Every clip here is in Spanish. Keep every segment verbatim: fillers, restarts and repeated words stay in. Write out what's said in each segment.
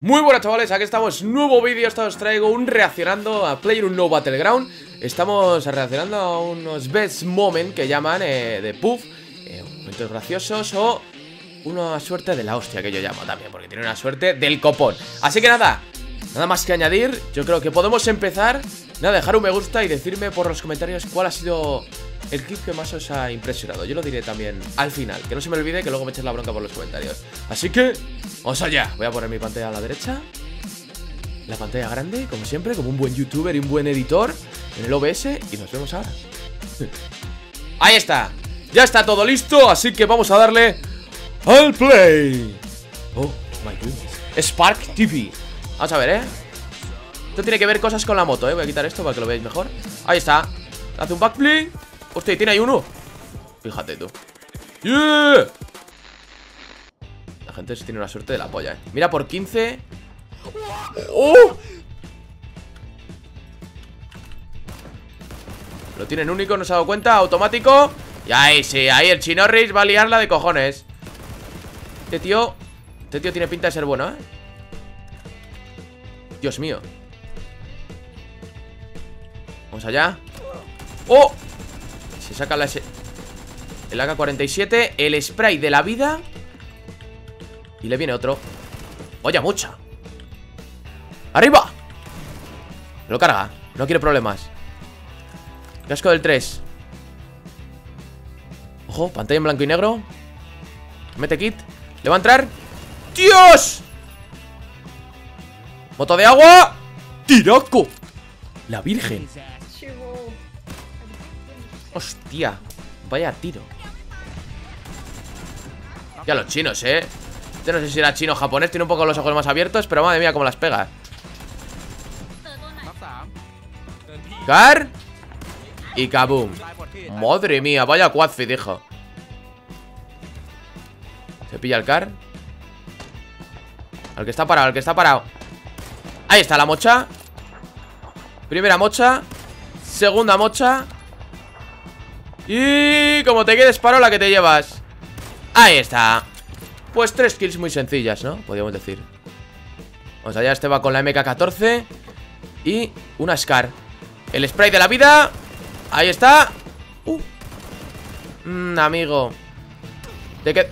Muy buenas chavales, aquí estamos, nuevo vídeo. Os traigo un reaccionando a PlayerUnknown's Battleground. Estamos reaccionando a unos best moment que llaman eh, de puff, eh, momentos graciosos o una suerte de la hostia que yo llamo también, porque tiene una suerte del copón. Así que nada, nada más que añadir, yo creo que podemos empezar. Nada, dejar un me gusta y decirme por los comentarios cuál ha sido el clip que más os ha impresionado. Yo lo diré también al final, que no se me olvide, que luego me echéis la bronca por los comentarios. Así que, vamos allá. Voy a poner mi pantalla a la derecha, la pantalla grande, como siempre, como un buen youtuber y un buen editor, en el O B S, y nos vemos ahora. Ahí está, ya está todo listo, así que vamos a darle al play. Oh, my goodness, Spark T V. Vamos a ver, eh esto tiene que ver cosas con la moto, eh voy a quitar esto para que lo veáis mejor. Ahí está, hace un backflip. Hostia, tiene ahí uno. Fíjate tú. ¡Yeah! La gente tiene una suerte de la polla, eh. Mira, por quince. ¡Oh! Lo tienen único, no se ha dado cuenta. Automático. Y ahí sí, ahí el Chinorris va a liarla de cojones. Este tío. Este tío tiene pinta de ser bueno, eh. Dios mío. Vamos allá. ¡Oh! Se saca la S el A K cuarenta y siete, el spray de la vida. Y le viene otro. Oye, mucha. ¡Arriba! Lo carga, no quiere problemas. Casco del tres. Ojo, pantalla en blanco y negro. Mete kit. ¿Le va a entrar? ¡Dios! Moto de agua. ¡Tiraco! La virgen. Hostia, vaya tiro. Ya los chinos, eh. Yo no sé si era chino o japonés, tiene un poco los ojos más abiertos, pero madre mía, cómo las pega. Car y kaboom. Madre mía, vaya quadfit, hijo. Se pilla el car. Al que está parado, al que está parado. Ahí está la mocha. Primera mocha. Segunda mocha. Y como te quedes paro, la que te llevas. Ahí está. Pues tres kills muy sencillas, ¿no? Podríamos decir. Vamos allá, este va con la M K catorce y una Scar. El spray de la vida. Ahí está. uh. mm, Amigo. ¿De qué?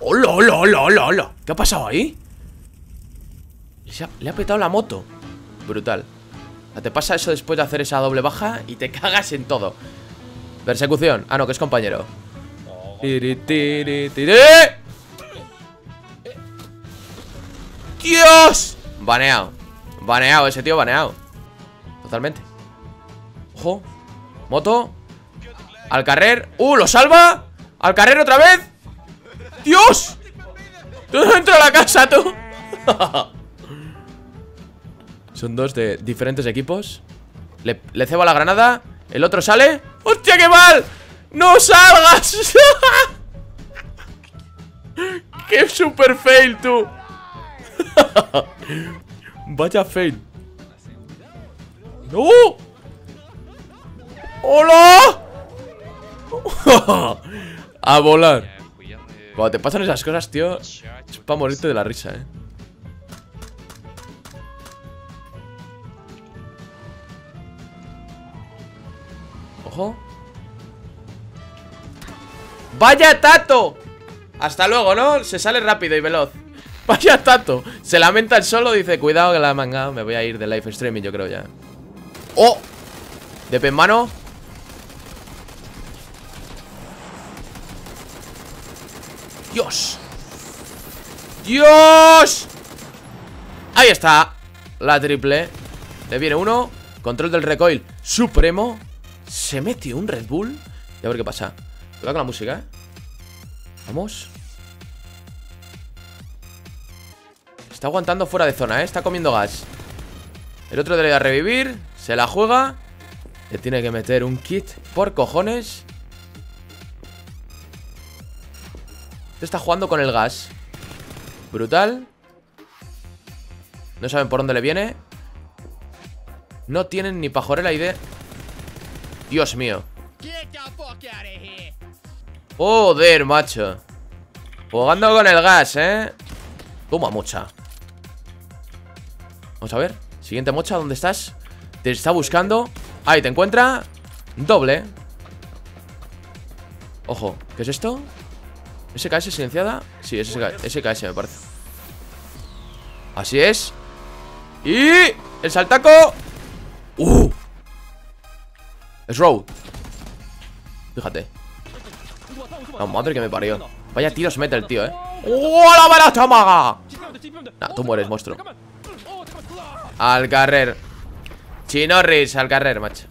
¡Hola, hola, hola, hola, hola! ¿Qué ha pasado ahí? Se ha... Le ha petado la moto. Brutal. Te pasa eso después de hacer esa doble baja y te cagas en todo. Persecución. Ah, no, que es compañero. Tiri, tiri, tiri. ¡Dios! Baneado. Baneado, ese tío baneado. Totalmente. Ojo. Moto. Al carrer. ¡Uh! ¡Lo salva! ¡Al carrer otra vez! ¡Dios! ¡Tú dentro de la casa, tú! Son dos de diferentes equipos. Le, le cebo la granada. El otro sale. ¡Hostia, qué mal! ¡No salgas! ¡Qué super fail, tú! Vaya fail. ¡No! ¡Hola! A volar. Cuando te pasan esas cosas, tío, es para morirte de la risa, eh. ¡Vaya tato! Hasta luego, ¿no? Se sale rápido y veloz. ¡Vaya tato! Se lamenta el solo, dice, cuidado que la manga. Me voy a ir de live streaming, yo creo ya. ¡Oh! De pen mano. ¡Dios! ¡Dios! Ahí está. La triple. Le viene uno. Control del recoil supremo. Se mete un Red Bull. Y a ver qué pasa. Cuidado con la música, eh. Vamos. Está aguantando fuera de zona, eh. Está comiendo gas. El otro debe revivir. Se la juega. Le tiene que meter un kit por cojones. Este está jugando con el gas. Brutal. No saben por dónde le viene. No tienen ni pajorera idea. Dios mío. Joder, macho. Jugando con el gas, eh. Toma, mucha. Vamos a ver. Siguiente mocha, ¿dónde estás? Te está buscando. Ahí te encuentra. Doble. Ojo, ¿qué es esto? ¿S K S silenciada? Sí, es S K S, me parece. Así es. Y... el saltaco. ¡Uh! Es Road. Fíjate. La madre que me parió. Vaya tiros mete el tío, eh. ¡Uh! ¡La bala chamaga! Nah, tú mueres, monstruo. Al carrer. Chinorris, al carrer, macho.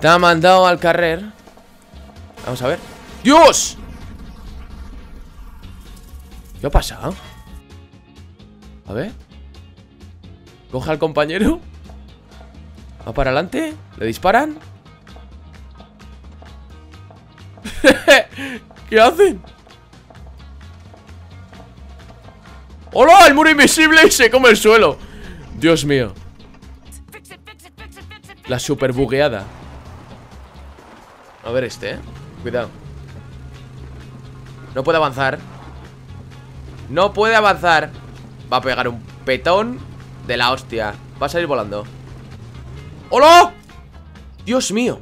Te ha mandado al carrer. Vamos a ver. ¡Dios! ¿Qué ha pasado? A ver. Coge al compañero. Va para adelante. Le disparan. ¿Qué hacen? ¡Hola! El muro invisible se come el suelo. Dios mío. La super bugueada. A ver este, eh. Cuidado. No puede avanzar. No puede avanzar. Va a pegar un petón de la hostia. Va a salir volando. ¡Hola! Dios mío.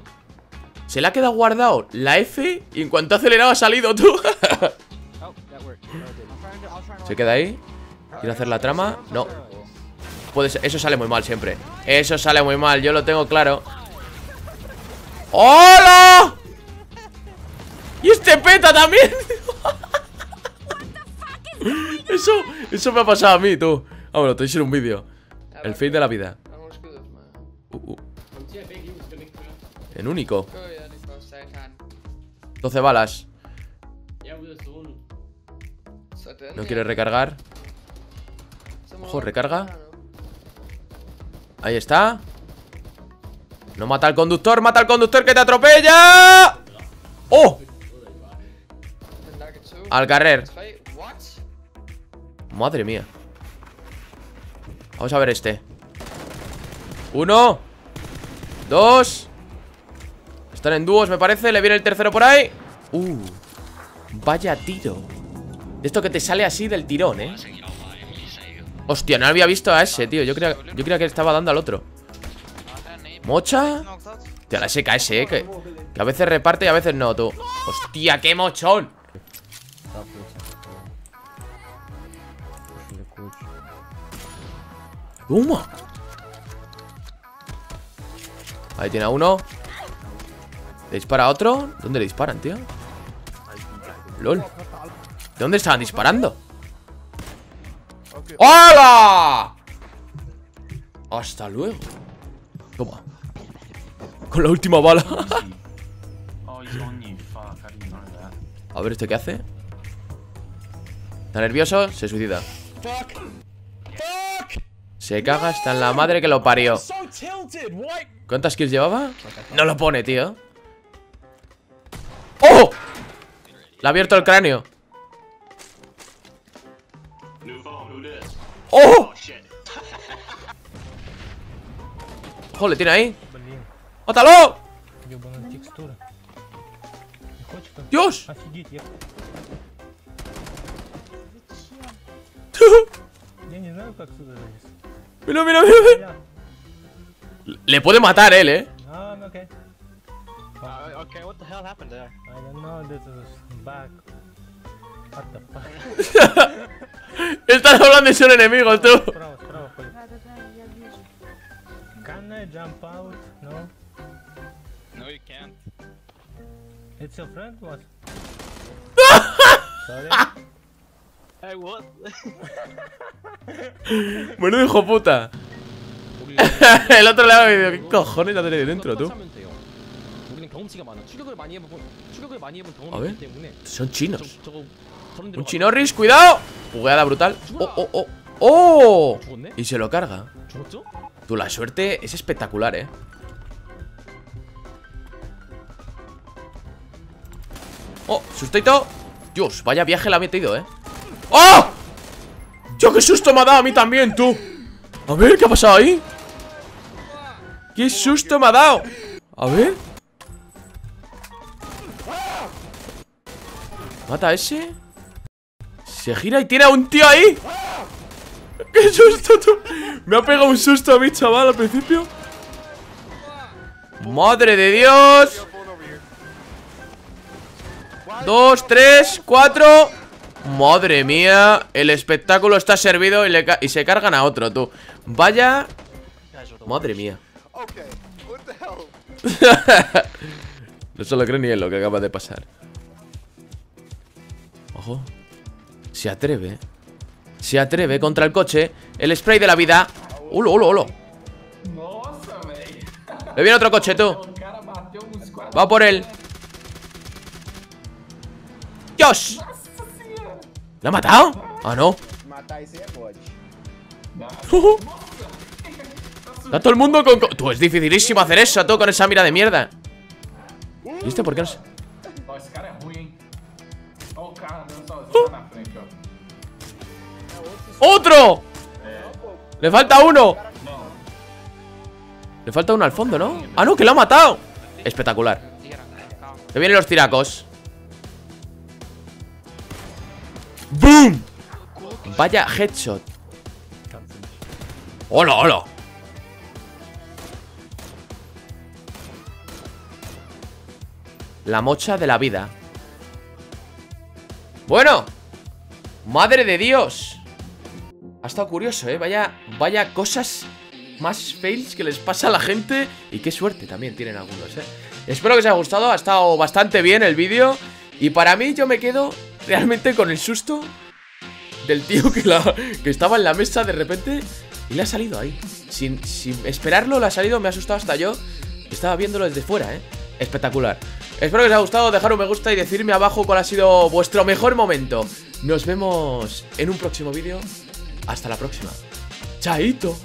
Se le ha quedado guardado la F y en cuanto ha acelerado ha salido, tú. Se queda ahí. Quiero hacer la trama. No. Puede ser. Eso sale muy mal siempre. Eso sale muy mal. Yo lo tengo claro. ¡Hola! ¡Y este peta también! Eso, eso me ha pasado a mí, tú. Ah, bueno, te voy a hacer un vídeo. El fin de la vida. Uh, uh. En único. doce balas. No quiere recargar. Ojo, recarga. Ahí está. No mata al conductor, mata al conductor que te atropella. ¡Oh! Al carrer. Madre mía. Vamos a ver este. Uno. Dos. Están en dúos, me parece. Le viene el tercero por ahí. Uh. Vaya tiro. De esto que te sale así del tirón, eh. Hostia, no había visto a ese, tío. Yo creía, yo creía que estaba dando al otro. ¿Mocha? Tío, la S K S, eh, que, que a veces reparte y a veces no, tú. ¡Hostia, qué mochón! ¡Toma! Ahí tiene a uno. Le dispara a otro. ¿Dónde le disparan, tío? ¡Lol! ¿De dónde estaban disparando? ¡Hola! Hasta luego. Toma. Con la última bala. A ver, ¿este qué hace? Está nervioso, se suicida. Se caga hasta en la madre que lo parió. ¿Cuántas kills llevaba? No lo pone, tío. ¡Oh! Le ha abierto el cráneo. ¡Oh! ¡Ojo, le tiene ahí! ¡Mátalo! ¡Dios! ¡Mira, mira, mira! Le puede matar él, ¿eh? Estás hablando de ser enemigos, tú. Can I jump out? No. No, you can't. It's your friend, what? Sorry. Hey, what? Menudo hijo puta. El otro le ha venido. ¿Qué cojones la tenés dentro, tú? A ver. Son chinos. Un chinorris, cuidado. Bugueada brutal. Oh, oh, oh. ¡Oh! Y se lo carga. Tú, la suerte es espectacular, eh. ¡Oh! ¡Sustito! Dios, vaya viaje la ha metido, eh. ¡Oh! ¡Yo qué susto me ha dado a mí también, tú! A ver, ¿qué ha pasado ahí? ¡Qué susto me ha dado! A ver. ¿Mata a ese? Se gira y tiene a un tío ahí. ¡Qué susto tú! Me ha pegado un susto a mí, chaval, al principio. ¡Madre de Dios! Dos, tres, cuatro. Madre mía. El espectáculo está servido y, le ca y se cargan a otro, tú. Vaya. Madre mía. No se lo cree ni él lo que acaba de pasar. Ojo. Se atreve. Se atreve contra el coche. El spray de la vida. ¡Holo, holo, holo! Le viene otro coche, tú. Va por él. ¡Dios! ¿La ha matado? Ah, no. Uh-huh. Está todo el mundo con... Tú, es dificilísimo hacer eso, tú, con esa mira de mierda. ¿Y este por qué no se...? Uh. ¡Otro! Le falta uno. Le falta uno al fondo, ¿no? Ah, no, que lo ha matado. Espectacular. Se vienen los tiracos. ¡Boom! Vaya headshot. ¡Hola, hola! La mocha de la vida. Bueno. Madre de Dios. Ha estado curioso, ¿eh? Vaya, vaya cosas más fails que les pasa a la gente. Y qué suerte también tienen algunos, ¿eh? Espero que os haya gustado. Ha estado bastante bien el vídeo. Y para mí yo me quedo... realmente con el susto del tío que, la, que estaba en la mesa de repente y le ha salido ahí. Sin, sin esperarlo, le ha salido, me ha asustado hasta yo. Estaba viéndolo desde fuera, ¿eh? Espectacular. Espero que os haya gustado, dejar un me gusta y decirme abajo cuál ha sido vuestro mejor momento. Nos vemos en un próximo vídeo. Hasta la próxima. ¡Chaito!